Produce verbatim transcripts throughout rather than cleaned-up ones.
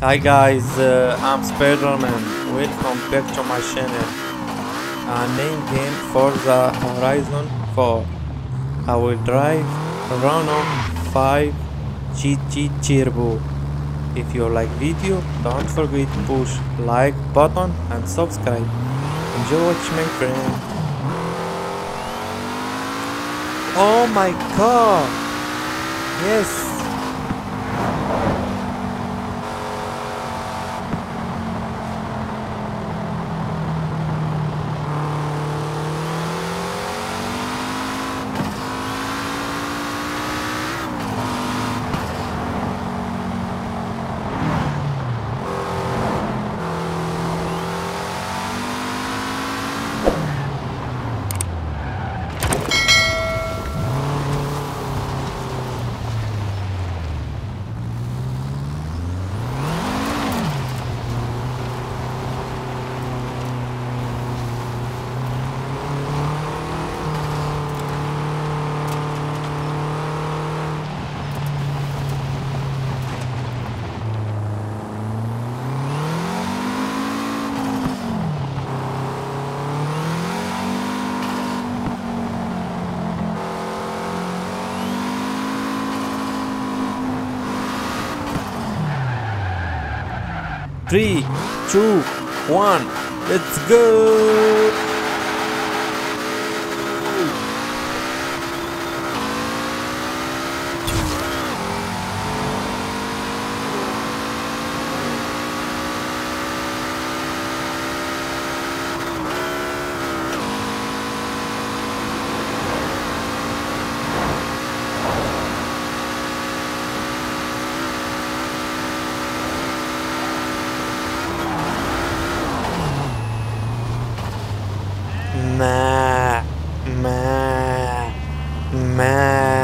Hi guys, uh, I'm Spiderman. Welcome back to my channel. Our name game Forza Horizon four. I will drive Renault five G T Turbo. If you like video, don't forget to push like button and subscribe. Enjoy watch my friend. Oh my god! Yes! Three, two, one, let's go! Ma, ma, ma.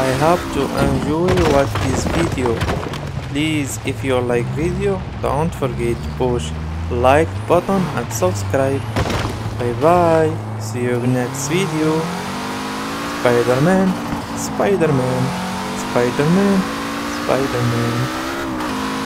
I hope to enjoy watch this video. Please, if you like video, don't forget to push like button and subscribe. Bye bye, see you next video. Spiderman, Spiderman, Spiderman, Spiderman.